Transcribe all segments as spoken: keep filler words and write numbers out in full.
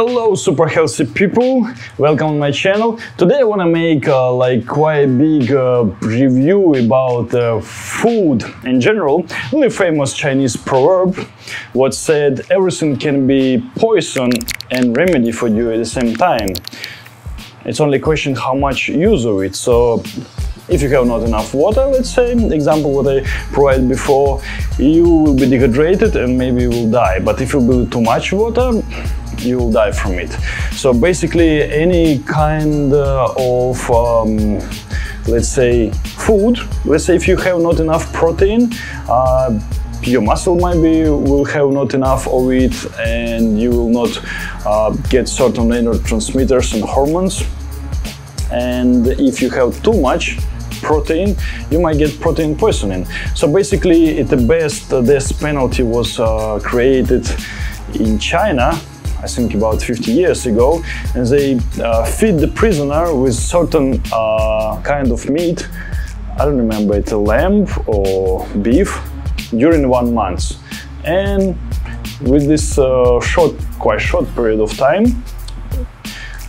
Hello super healthy people, welcome on my channel. Today I want to make uh, like quite big uh, review about uh, food in general. Only famous Chinese proverb what said everything can be poison and remedy for you at the same time. It's only question how much use of it. So if you have not enough water, let's say, example what I provided before, you will be dehydrated and maybe you will die. But if you build too much water, you will die from it. So basically any kind of, um, let's say, food, let's say if you have not enough protein, uh, your muscle maybe will have not enough of it and you will not uh, get certain neurotransmitters and hormones. And if you have too much protein, you might get protein poisoning. So basically, at the best, this penalty was uh, created in China, I think about fifty years ago, and they uh, feed the prisoner with certain uh, kind of meat, I don't remember it, a lamb or beef, during one month. And with this uh, short, quite short period of time,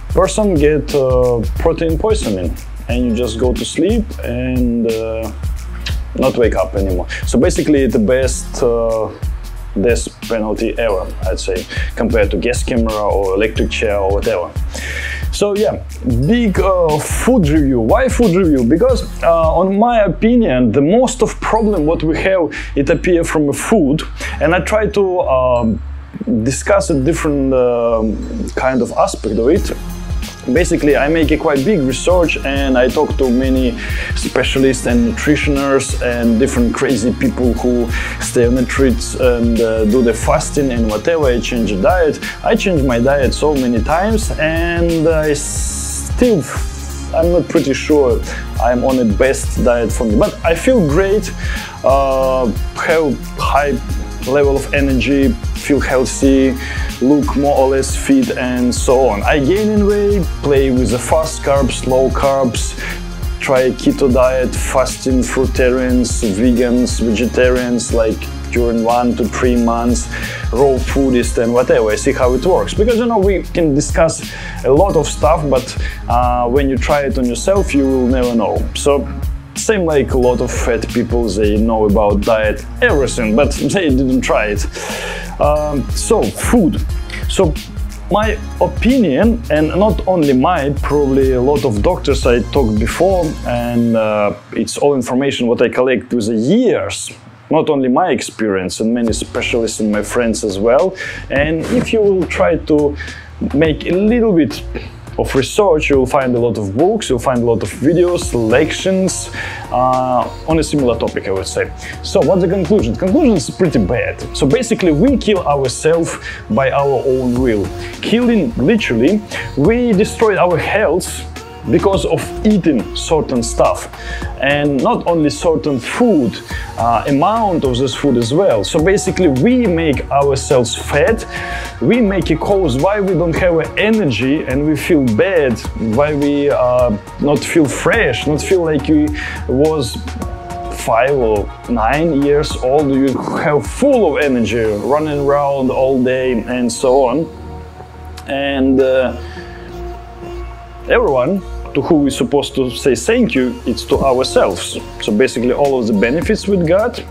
person get uh, protein poisoning and you just go to sleep and uh, not wake up anymore. So basically the best uh, death penalty ever, I'd say, compared to gas camera or electric chair or whatever. So yeah, big uh, food review. Why food review? Because uh, on my opinion, the most of problem what we have, it appear from food, and I try to um, discuss a different uh, kind of aspect of it. Basically, I make a quite big research and I talk to many specialists and nutritioners and different crazy people who stay on the treats and uh, do the fasting and whatever. I change the diet. I changed my diet so many times and I still, I'm not pretty sure I'm on the best diet for me. But I feel great, uh, have high level of energy, feel healthy, look more or less fit and so on. I gain in weight, play with the fast carbs, low carbs, try keto diet, fasting, fruitarians, vegans, vegetarians, like during one to three months, raw foodist and whatever. I see how it works. Because, you know, we can discuss a lot of stuff, but uh, when you try it on yourself, you will never know. So, same like a lot of fat people, they know about diet, everything, but they didn't try it. Um, so, food. So, my opinion, and not only mine, probably a lot of doctors I talked before, and uh, it's all information what I collect with the years, not only my experience, and many specialists and my friends as well. And if you will try to make a little bit of research, you'll find a lot of books, you'll find a lot of videos, lectures uh, on a similar topic, I would say. So what's the conclusion? Conclusion is pretty bad. So basically we kill ourselves by our own will. Killing literally, we destroy our health because of eating certain stuff, and not only certain food, uh, amount of this food as well. So basically we make ourselves fat, we make a cause why we don't have energy and we feel bad, why we uh, not feel fresh, not feel like we was five or nine years old, you have full of energy, running around all day and so on. And uh, everyone to who we're supposed to say thank you, it's to ourselves. So basically all of the benefits we got,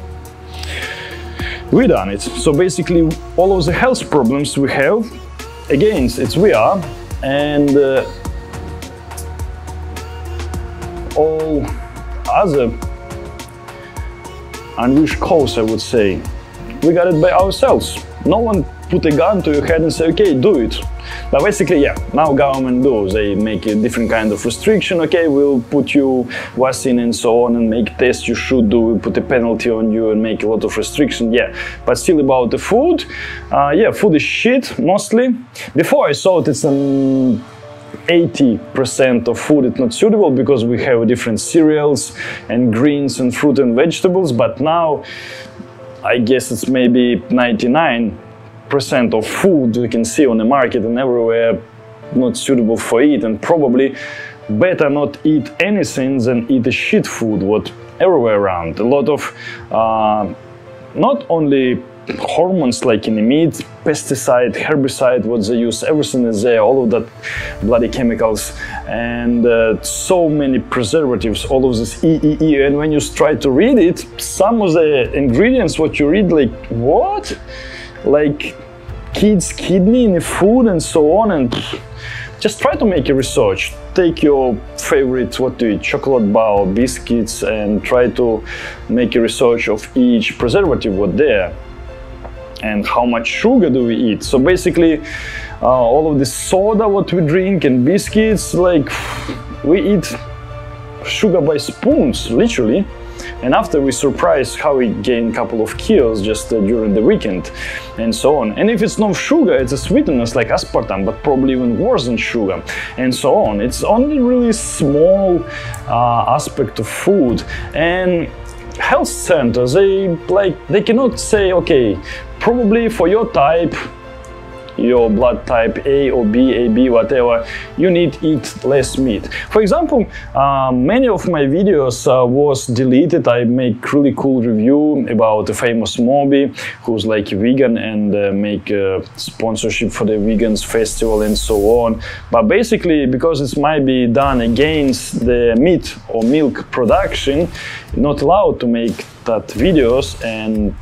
we done it. So basically all of the health problems we have, again, it's we are, and uh, all other unwished cause, I would say, we got it by ourselves. No one put a gun to your head and say, okay, do it. But basically, yeah, now government do, they make a different kind of restriction, okay, we'll put you vaccine and so on and make tests you should do, we put a penalty on you and make a lot of restriction, yeah. But still about the food, uh, yeah, food is shit, mostly. Before I thought it's an eighty percent of food is not suitable because we have different cereals and greens and fruit and vegetables, but now I guess it's maybe ninety-nine percent of food we can see on the market and everywhere not suitable for it, and probably better not eat anything than eat the shit food what everywhere around. A lot of uh, not only hormones like in the meat, pesticide, herbicide, what they use, everything is there, all of that bloody chemicals, and uh, so many preservatives, all of this E E E. And when you try to read it, some of the ingredients what you read, like what? Like kids' kidney in the food and so on. And just try to make a research. Take your favorite, what do you, chocolate bar, biscuits, and try to make a research of each preservative, what there, and how much sugar do we eat. So basically, uh, all of the soda what we drink and biscuits, like we eat sugar by spoons, literally. And after we surprise how we gain a couple of kilos just uh, during the weekend and so on. And if it's not sugar, it's a sweeteners like aspartame, but probably even worse than sugar and so on. It's only really small uh, aspect of food. And health centers, they like they cannot say, okay, probably for your type, your blood type A or B, A B, whatever, you need eat less meat. For example, uh, many of my videos uh, was deleted. I make really cool review about the famous Moby, who's like vegan and uh, make uh, sponsorship for the vegans festival and so on. But basically, because it might be done against the meat or milk production, not allowed to make that videos, and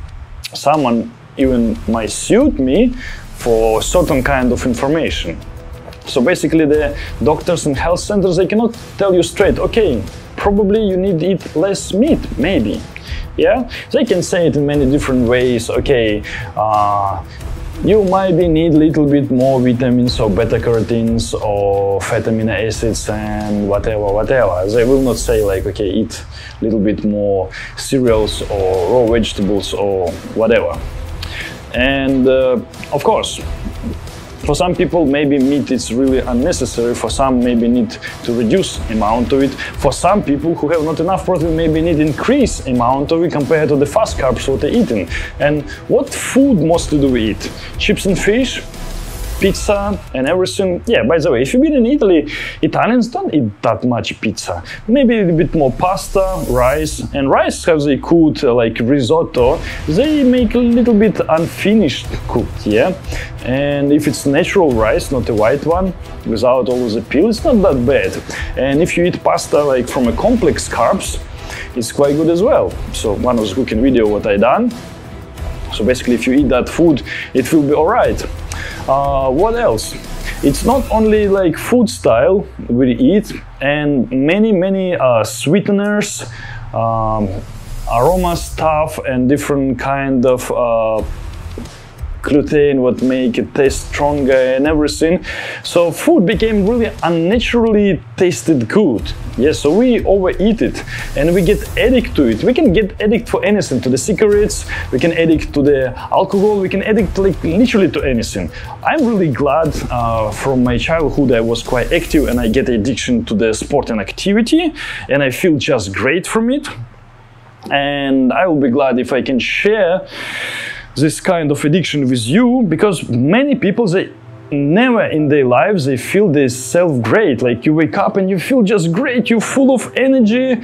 someone even might suit me for certain kind of information. So basically the doctors and health centers, they cannot tell you straight, okay, probably you need to eat less meat, maybe. Yeah, they can say it in many different ways. Okay, uh, you might be need a little bit more vitamins or beta carotenes or fat amino acids and whatever, whatever. They will not say like, okay, eat a little bit more cereals or raw vegetables or whatever. And uh, of course, for some people maybe meat is really unnecessary, for some maybe need to reduce amount of it, for some people who have not enough protein maybe need increase amount of it compared to the fast carbs what they're eating. And what food mostly do we eat? Chips and fish, pizza and everything. Yeah, by the way, if you've been in Italy, Italians don't eat that much pizza. Maybe a bit more pasta, rice, and rice have they cooked uh, like risotto. They make a little bit unfinished cooked, yeah? And if it's natural rice, not a white one, without all the peel, it's not that bad. And if you eat pasta like from a complex carbs, it's quite good as well. So one of the cooking video what I done. So basically if you eat that food, it will be all right. Uh, what else? It's not only like food style we eat, and many many uh, sweeteners, um, aroma stuff, and different kind of uh, gluten what make it taste stronger and everything. So food became really unnaturally tasted good. Yeah, so we overeat it and we get addict to it. We can get addict for anything, to the cigarettes, we can addict to the alcohol, we can addict like literally to anything. I'm really glad uh, from my childhood I was quite active and I get addiction to the sport and activity, and I feel just great from it. And I will be glad if I can share this kind of addiction with you, because many people, they never in their lives they feel this self-great. Like you wake up and you feel just great, you're full of energy,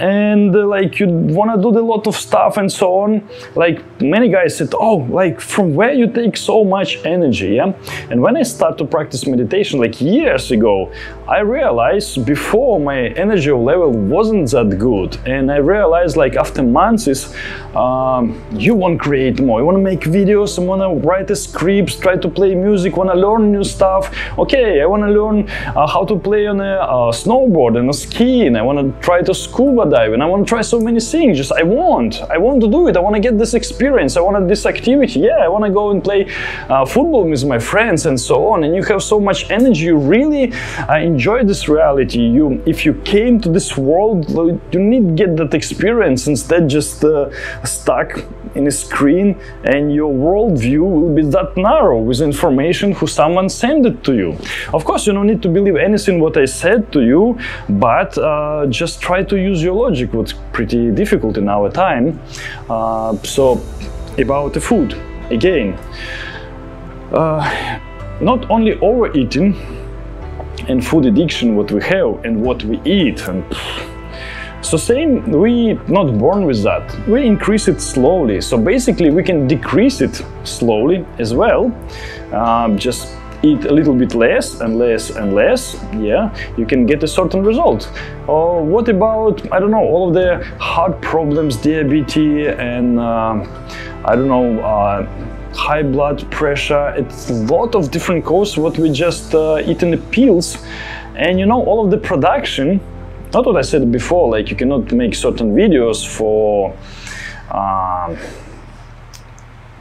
and uh, like you wanna do a lot of stuff and so on. Like many guys said, oh, like from where you take so much energy, yeah? And when I start to practice meditation like years ago, I realized before my energy level wasn't that good, and I realized like after months is um, you want to create more, you want to make videos, you want to write the scripts, try to play music, want to learn new stuff. Okay, I want to learn uh, how to play on a uh, snowboard and a ski, and I want to try to scuba dive, and I want to try so many things. Just I want, I want to do it. I want to get this experience. I want this activity. Yeah, I want to go and play uh, football with my friends and so on. And you have so much energy. You really uh, enjoy this reality. You, if you came to this world, you need to get that experience. Instead, just uh, stuck in a screen, and your worldview will be that narrow with information who someone sent it to you. Of course, you don't need to believe anything what I said to you, but uh, just try to use your logic, what's pretty difficult in our time. Uh, so, about the food, again, uh, not only overeating and food addiction what we have and what we eat, and So same, we not born with that, we increase it slowly. So basically we can decrease it slowly as well, uh, just eat a little bit less and less and less, yeah, you can get a certain result. Or what about, I don't know, all of the heart problems, diabetes and uh, I don't know, uh, high blood pressure. It's a lot of different causes what we just uh, eat in the pills. And you know, all of the production, not what I said before, like you cannot make certain videos for uh,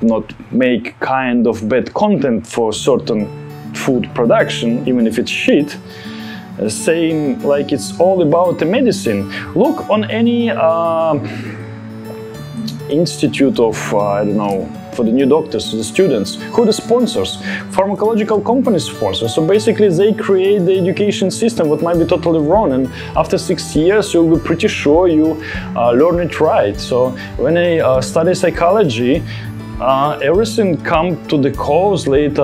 not make kind of bad content for certain food production, even if it's shit, uh, saying like it's all about the medicine. Look on any uh, institute of, uh, I don't know, for the new doctors, the students, who the sponsors, pharmacological companies sponsor. So basically they create the education system what might be totally wrong, and after six years you'll be pretty sure you uh, learn it right. So when I uh, study psychology, uh, everything comes to the cause later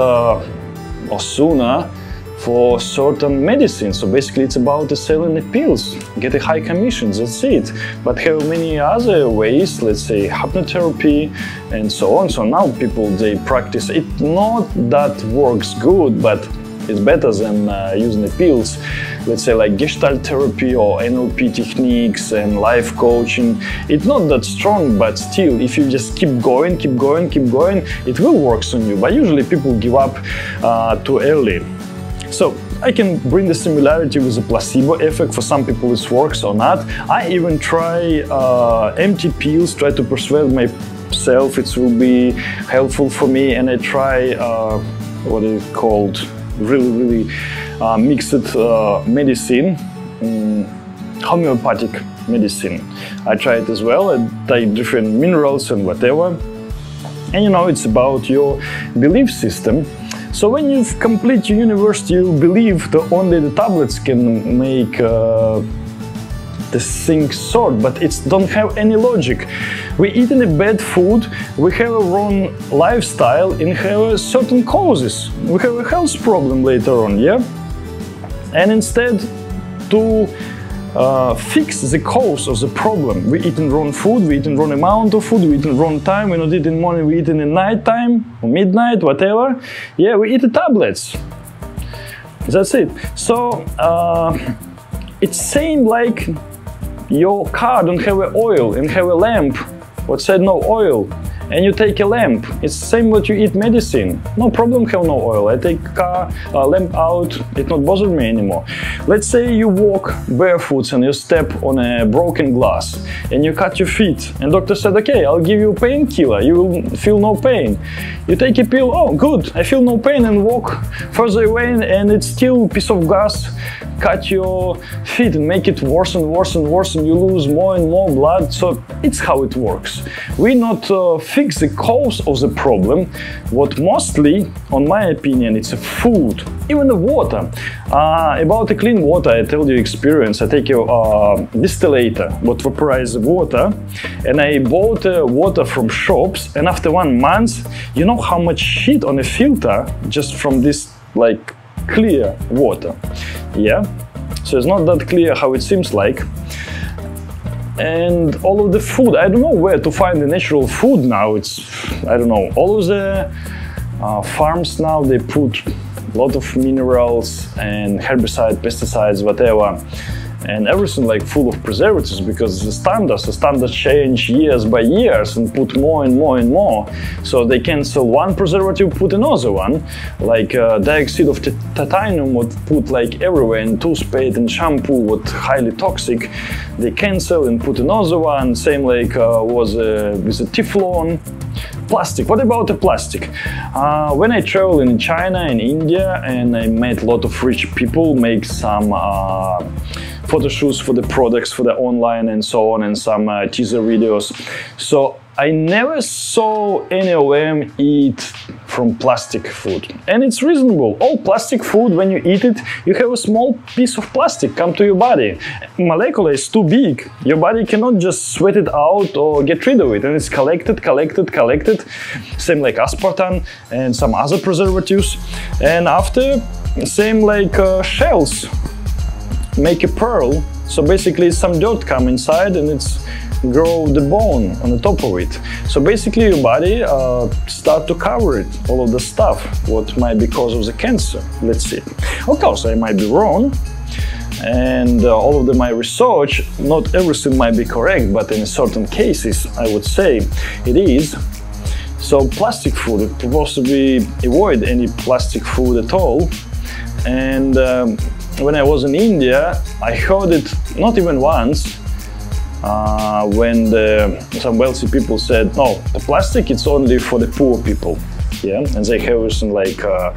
or sooner for certain medicine. So basically it's about the selling the pills, get a high commission, that's it. But have many other ways, let's say hypnotherapy and so on. So now people, they practice it, not that works good, but it's better than uh, using the pills. Let's say like Gestalt therapy or N L P techniques and life coaching. It's not that strong, but still, if you just keep going, keep going, keep going, it will work on you. But usually people give up uh, too early. So I can bring the similarity with the placebo effect. For some people it works or not. I even try uh, empty pills, try to persuade myself it will be helpful for me, and I try uh, what is it called, really really uh, mixed uh, medicine, um, homeopathic medicine. I try it as well, I take different minerals and whatever. And you know, it's about your belief system. So when you complete your university, you believe that only the tablets can make uh, the thing sort, but it don't have any logic. We eat in a bad food, we have a wrong lifestyle, and have certain causes. We have a health problem later on, yeah? And instead to Uh, fix the cause of the problem. We eat in wrong food, we eat in wrong amount of food, we eat in wrong time, we not eat in morning, we eat in the night time, or midnight, whatever. Yeah, we eat the tablets. That's it. So, uh, it seems like your car don't have a oil and have a lamp, what said no oil, and you take a lamp. It's the same what you eat medicine. No problem, have no oil. I take car uh, lamp out, it not bother me anymore. Let's say you walk barefoot and you step on a broken glass and you cut your feet, and doctor said, okay, I'll give you painkiller, you will feel no pain. You take a pill, oh good, I feel no pain, and walk further away, and it's still piece of glass cut your feet and make it worse and worse and worse, and you lose more and more blood. So it's how it works. We not uh, fix the cause of the problem, what mostly, on my opinion, it's a food, even the water. Uh, about the clean water, I tell you experience. I take a uh, distillator, what vaporizes water, and I bought uh, water from shops, and after one month, you know how much shit on a filter just from this like clear water, yeah? So it's not that clear how it seems like. And all of the food, I don't know where to find the natural food now. It's, I don't know, all of the uh, farms now, they put a lot of minerals and herbicides, pesticides, whatever, and everything like full of preservatives, because the standards, the standards change years by years and put more and more and more. So they cancel one preservative, put another one, like uh, dioxide of titanium, what put like everywhere, and toothpaste and shampoo, what highly toxic, they cancel and put another one, same like uh, was uh, with the Teflon. Plastic, what about the plastic? Uh, when I travel in China and India, and I met a lot of rich people, make some uh, photo shoots for the products, for the online and so on, and some uh, teaser videos. So I never saw any of them eat from plastic food. And it's reasonable. All plastic food, when you eat it, you have a small piece of plastic come to your body. Molecule is too big. Your body cannot just sweat it out or get rid of it. And it's collected, collected, collected. Same like aspartame and some other preservatives. And after, same like uh, shells. make a pearl. So basically some dirt come inside and it's grow the bone on the top of it. So basically your body uh, start to cover it, all of the stuff what might be cause of the cancer, let's see. Of course I might be wrong, and uh, all of the, my research, not everything might be correct, but in certain cases I would say it is. So plastic food, possibly avoid any plastic food at all. And um, when I was in India, I heard it not even once, uh, when the, some wealthy people said, no, the plastic it's only for the poor people, yeah, and they have some like uh,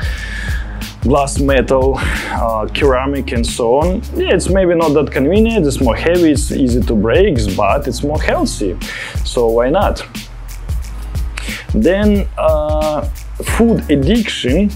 glass, metal, uh, ceramic and so on. Yeah, it's maybe not that convenient, it's more heavy, it's easy to break, but it's more healthy, so why not? Then uh, food addiction.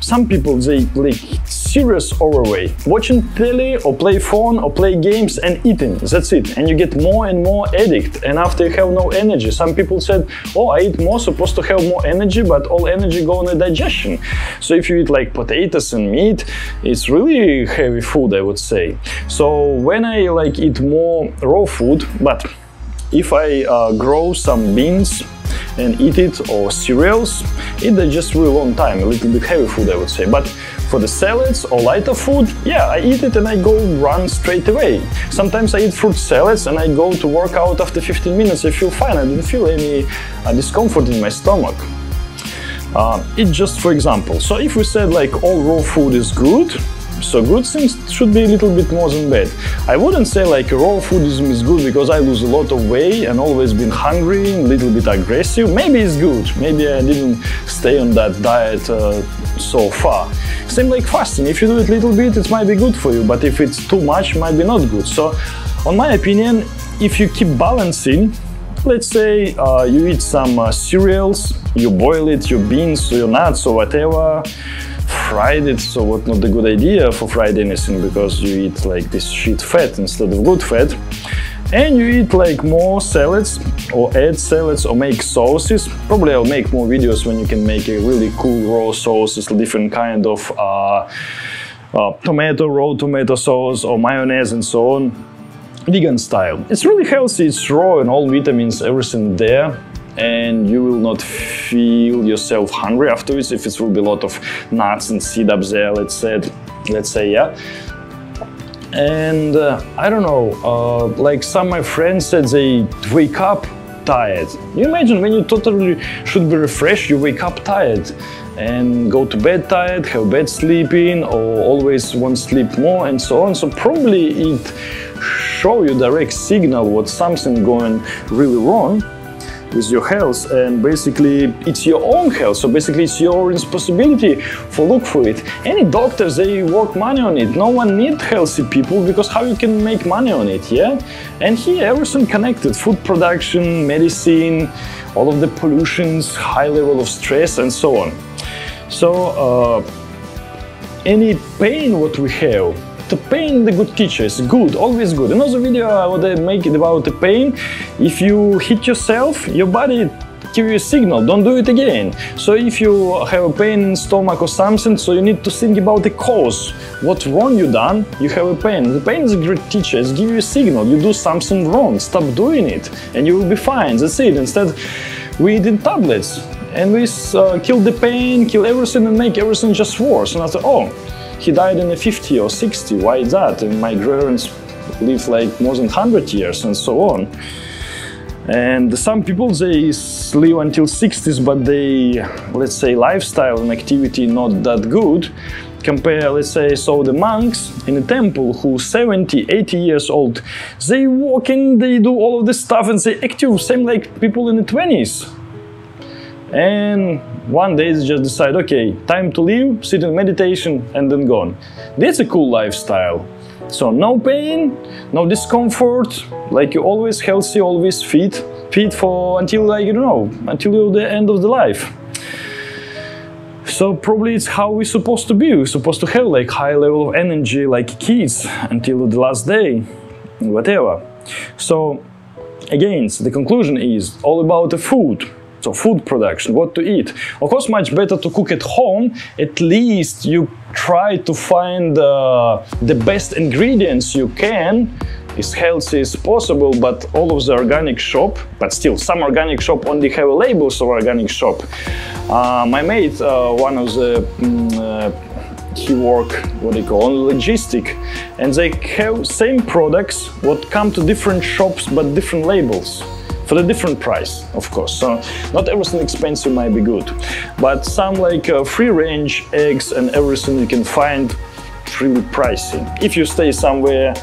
Some people, they like serious overweight, watching telly or play phone or play games and eating, that's it. And you get more and more addict, and after you have no energy. Some people said, oh, I eat more, supposed to have more energy, but all energy go on the digestion. So if you eat like potatoes and meat, it's really heavy food, I would say. So when I like eat more raw food, but if I uh, grow some beans and eat it, or cereals, it digests really long time, a little bit heavy food I would say. But for the salads or lighter food, yeah, I eat it and I go run straight away. Sometimes I eat fruit salads and I go to work out after fifteen minutes, I feel fine, I didn't feel any uh, discomfort in my stomach. Uh, it's just for example. So if we said like all raw food is good, so good things should be a little bit more than bad. I wouldn't say like raw food is good because I lose a lot of weight and always been hungry, a little bit aggressive. Maybe it's good, maybe I didn't stay on that diet uh, so far. Same like fasting, if you do it a little bit, it might be good for you, but if it's too much, it might be not good. So, on my opinion, if you keep balancing, let's say uh, you eat some uh, cereals, you boil it, your beans, your nuts or whatever, fried it, so what not a good idea for fried anything, because you eat like this shit fat instead of good fat. And you eat like more salads or add salads or make sauces. Probably I'll make more videos when you can make a really cool raw sauces, different kind of uh, uh, tomato, raw tomato sauce or mayonnaise and so on, vegan style. It's really healthy, it's raw and all vitamins, everything there. And you will not feel yourself hungry afterwards if it will be a lot of nuts and seed up there, let's say, let's say yeah. And uh, I don't know, uh, like some of my friends said they wake up tired. You imagine when you totally should be refreshed, you wake up tired and go to bed tired, have bad sleeping or always want to sleep more and so on. So probably it shows you direct signal what something going really wrong with your health, and basically it's your own health, so basically it's your responsibility for look for it. Any doctors, they work money on it, no one needs healthy people because how you can make money on it, yeah? And here everything connected, food production, medicine, all of the pollutions, high level of stress and so on. So uh, any pain what we have, the pain, the good teacher, is good, always good. Another video I would make it about the pain. If you hit yourself, your body gives you a signal, don't do it again. So if you have a pain in stomach or something, so you need to think about the cause. What wrong you done, you have a pain. The pain is a great teacher, it gives you a signal, you do something wrong, stop doing it and you will be fine, that's it. Instead, we eat in tablets and we uh, kill the pain, kill everything and make everything just worse. And I thought, oh, he died in the fifty or sixty, why is that? And my grandparents lived like more than one hundred years and so on. And some people, they live until sixties, but they, let's say, lifestyle and activity not that good. Compare, let's say, so the monks in the temple who seventy, eighty years old, they walk in, they do all of this stuff and they active, same like people in the twenties. And one day they just decide, okay, time to leave, sit in meditation and then gone. That's a cool lifestyle. So no pain, no discomfort, like you're always healthy, always fit, fit for until, like, you know, until the end of the life. So probably it's how we're supposed to be. We're supposed to have like high level of energy like kids until the last day, whatever. So again, the conclusion is all about the food. So food production, what to eat. Of course, much better to cook at home. At least you try to find uh, the best ingredients you can, as healthy as possible, but all of the organic shop, but still some organic shop only have labels of organic shop. Uh, my mate, uh, one of the, mm, uh, he work, what they call, on logistic, and they have same products what come to different shops, but different labels. For the different price, of course. So not everything expensive might be good, but some like uh, free-range eggs and everything you can find really pricey. If you stay somewhere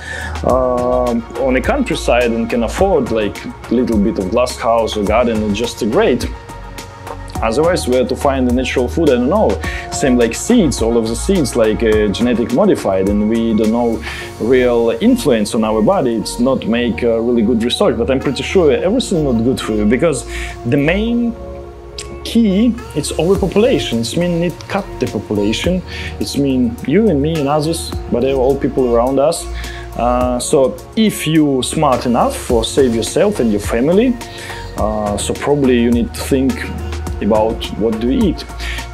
uh, on the countryside and can afford like a little bit of glass house or garden, it's just great. Otherwise, where to find the natural food, I don't know. Same like seeds, all of the seeds like uh, genetic modified, and we don't know real influence on our body. It's not make uh, really good research, but I'm pretty sure everything not good for you, because the main key, it's overpopulation. It means it cut the population. It means you and me and others, but all people around us. Uh, so if you smart enough for save yourself and your family, uh, so probably you need to think about what do you eat.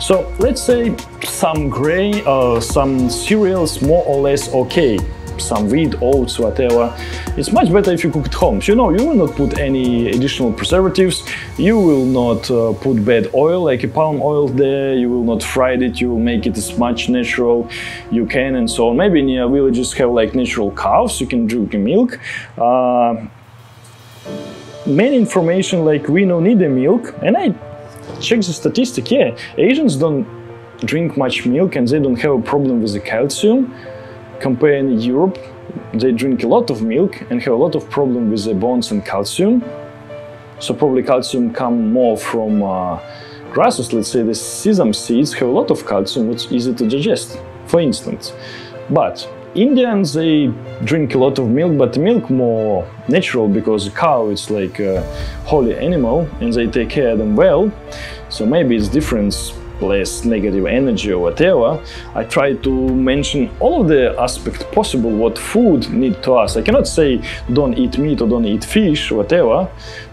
So let's say some grain, uh, some cereals more or less okay, some wheat, oats, whatever. It's much better if you cook at home. You know, you will not put any additional preservatives, you will not uh, put bad oil, like a palm oil there, you will not fry it, you will make it as much natural you can and so on. Maybe in your villages have like natural cows, you can drink milk. Uh, main information like we don't need the milk, and I check the statistic, yeah, Asians don't drink much milk and they don't have a problem with the calcium. Comparing Europe, they drink a lot of milk and have a lot of problem with the bones and calcium. So probably calcium come more from uh, grasses, let's say the sesame seeds have a lot of calcium, which is easy to digest, for instance. But Indians, they drink a lot of milk, but milk more natural, because the cow is like a holy animal and they take care of them well. So maybe it's different, less negative energy or whatever. I try to mention all of the aspects possible what food need to us. I cannot say don't eat meat or don't eat fish or whatever,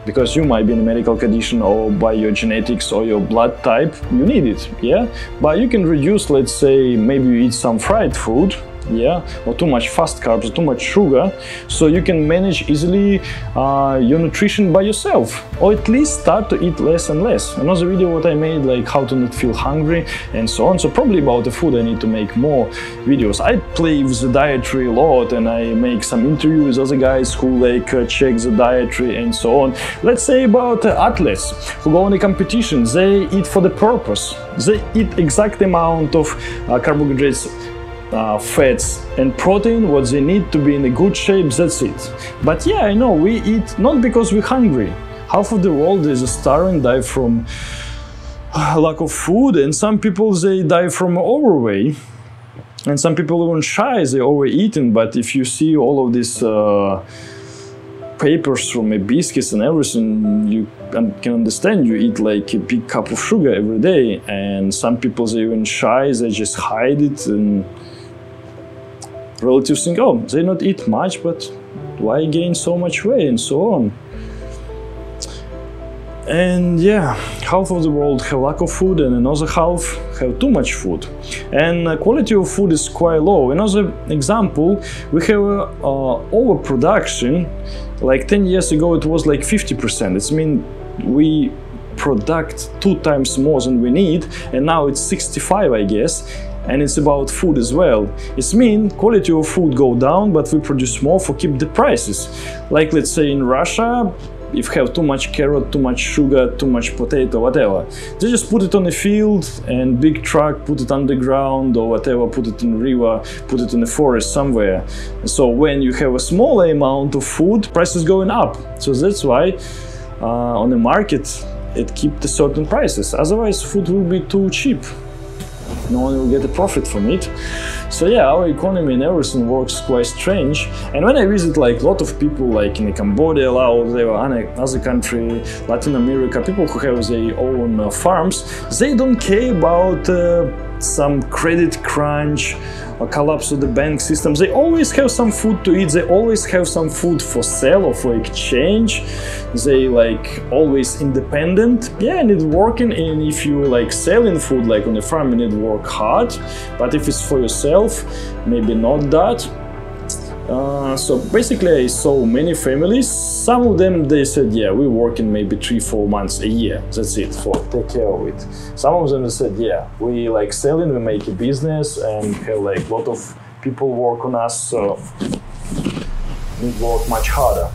because you might be in a medical condition or by your genetics or your blood type, you need it, yeah? But you can reduce, let's say, maybe you eat some fried food, yeah, or too much fast carbs, or too much sugar, so you can manage easily uh, your nutrition by yourself, or at least start to eat less and less. Another video what I made, like how to not feel hungry and so on. So probably about the food I need to make more videos. I play with the dietary a lot, and I make some interviews with other guys who like uh, check the dietary and so on. Let's say about uh, athletes who go on a competition, they eat for the purpose. They eat exact amount of uh, carbohydrates, Uh, fats and protein, what they need to be in a good shape, that's it. But yeah, I know, we eat not because we're hungry. Half of the world is starving, die from lack of food, and some people, they die from overweight. And some people even shy, they overeating, but if you see all of these uh, papers from uh, biscuits and everything, you can understand you eat like a big cup of sugar every day, and some people, they even shy, they just hide it, and relatives think, oh, they not eat much, but why gain so much weight and so on. And yeah, half of the world have lack of food and another half have too much food. And uh, quality of food is quite low. Another example, we have uh, uh, overproduction. Like ten years ago it was like fifty percent. It's mean we product two times more than we need, and now it's sixty-five, I guess. And it's about food as well. It's mean quality of food go down, but we produce more for keep the prices. Like let's say in Russia, if you have too much carrot, too much sugar, too much potato, whatever, they just put it on the field and big truck put it underground or whatever, put it in river, put it in the forest somewhere. So when you have a smaller amount of food, price is going up. So that's why uh, on the market it keeps the certain prices. Otherwise food will be too cheap. No one will get a profit from it. So yeah, our economy and everything works quite strange. And when I visit like a lot of people like in Cambodia, Laos, there are another country, Latin America, people who have their own uh, farms, they don't care about uh, some credit crunch, a collapse of the bank system, they always have some food to eat, they always have some food for sale or for exchange, they like always independent. Yeah, and it's working, and if you like selling food like on the farm, you need to work hard, but if it's for yourself, maybe not that. Uh, so basically I saw many families, some of them they said, yeah, we're working maybe three, four months a year, that's it, for take care of it. Some of them they said, yeah, we like selling, we make a business and have like a lot of people work on us, so we work much harder.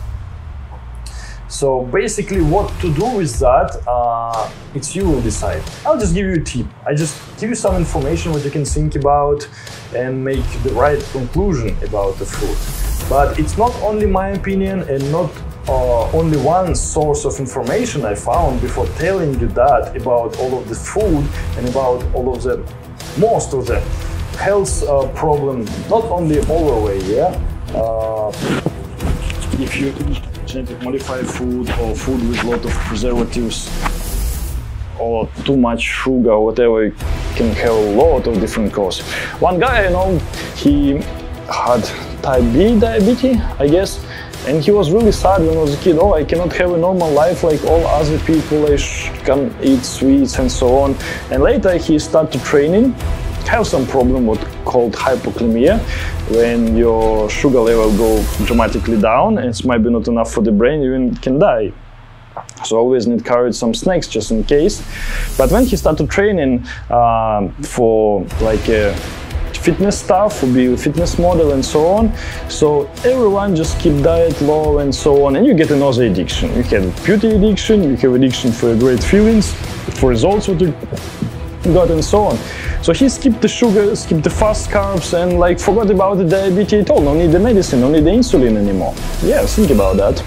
So basically what to do with that, uh, it's you will decide. I'll just give you a tip, I just give you some information what you can think about and make the right conclusion about the food. But it's not only my opinion and not uh, only one source of information I found before telling you that about all of the food and about all of the, most of the health uh, problem, not only overweight, yeah? Uh, if you eat genetic modified food or food with a lot of preservatives or too much sugar or whatever, you can have a lot of different causes. One guy I know, he had type B diabetes, I guess, and he was really sad when I was a kid. Oh, I cannot have a normal life like all other people, I can eat sweets and so on. And later he started training, have some problem what called hypoglycemia, when your sugar level go dramatically down and it might be not enough for the brain, you can die. So always need carry some snacks just in case. But when he started training uh, for like a fitness stuff, be a fitness model and so on, so everyone just keep diet low and so on, and you get another addiction. You have beauty addiction, you have addiction for great feelings, for results what you got and so on. So he skipped the sugar, skipped the fast carbs and like forgot about the diabetes at all, no need the medicine, no need the insulin anymore. Yeah, think about that.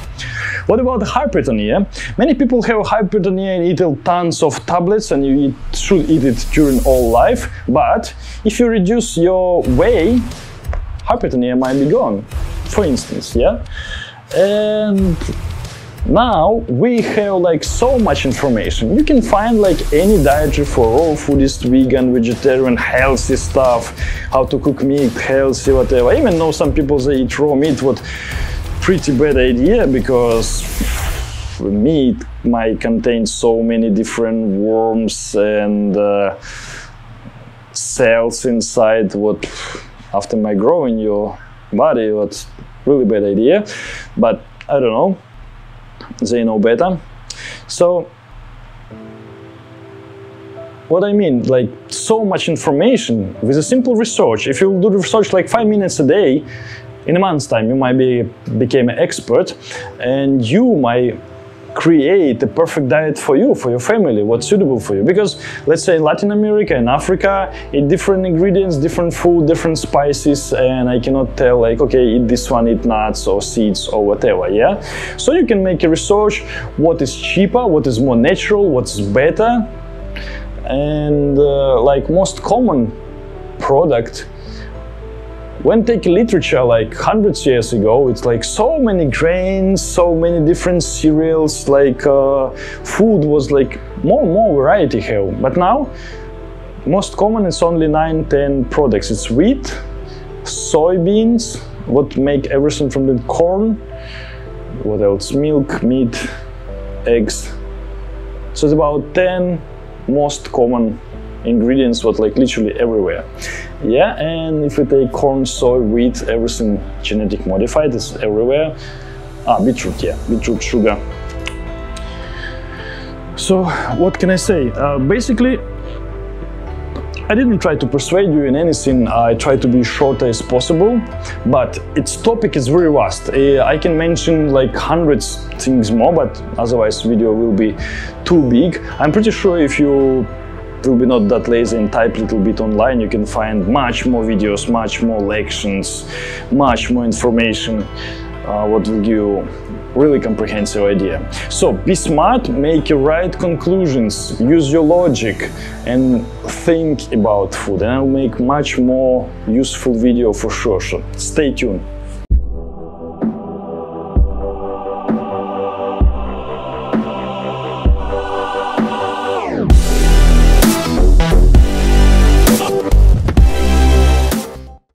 What about hypertonia? Many people have hypertonia and eat tons of tablets and you eat, should eat it during all life, but if you reduce your weight, hypertonia might be gone, for instance, yeah? And now we have like so much information. You can find like any dietary for raw foodist, vegan, vegetarian, healthy stuff, how to cook meat, healthy, whatever. I even know some people they eat raw meat, what pretty bad idea, because meat might contain so many different worms and uh, cells inside what after grow in your body, what's really bad idea, but I don't know. They know better. So what I mean, like so much information with a simple research. If you do research like five minutes a day, in a month's time you might be became an expert and you might create the perfect diet for you, for your family, what's suitable for you. Because let's say in Latin America and Africa, eat different ingredients, different food, different spices, and I cannot tell like, okay, eat this one, eat nuts or seeds or whatever, yeah? So you can make a research what is cheaper, what is more natural, what's better, and uh, like most common product. When take literature like hundreds of years ago, it's like so many grains, so many different cereals, like uh, food was like more and more variety have. But now, most common it's only nine, ten products. It's wheat, soybeans, what make everything from the corn, what else, milk, meat, eggs. So it's about ten most common ingredients what like literally everywhere, yeah. And if we take corn, soy, wheat, everything genetic modified, it's everywhere. Ah, beetroot, yeah, beetroot sugar. So what can I say? Uh, basically I didn't try to persuade you in anything, I try to be shorter as possible, but its topic is very vast. Uh, I can mention like hundreds things more, but otherwise video will be too big. I'm pretty sure if you will be not that lazy and type a little bit online, you can find much more videos, much more lectures, much more information, uh, what will give you really comprehensive idea. So be smart, make your right conclusions, use your logic and think about food, and I'll make much more useful video for sure, so stay tuned.